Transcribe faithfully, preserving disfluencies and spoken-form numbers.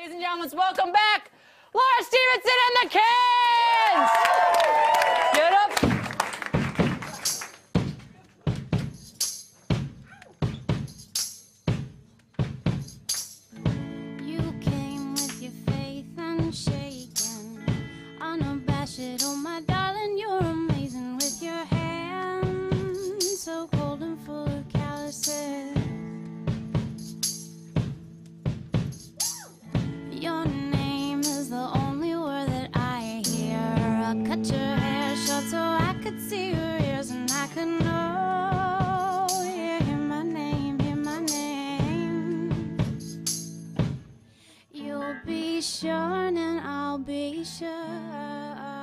Ladies and gentlemen, welcome back, Laura Stevenson and the Cans! Get up. You came with your faith unshaken, unabashed, oh my darling, you're amazing with your hands so cold and full of calluses. Your name is the only word that I hear. I cut your hair short so I could see your ears and I could know. Yeah, hear my name, hear my name. You'll be sure and I'll be sure.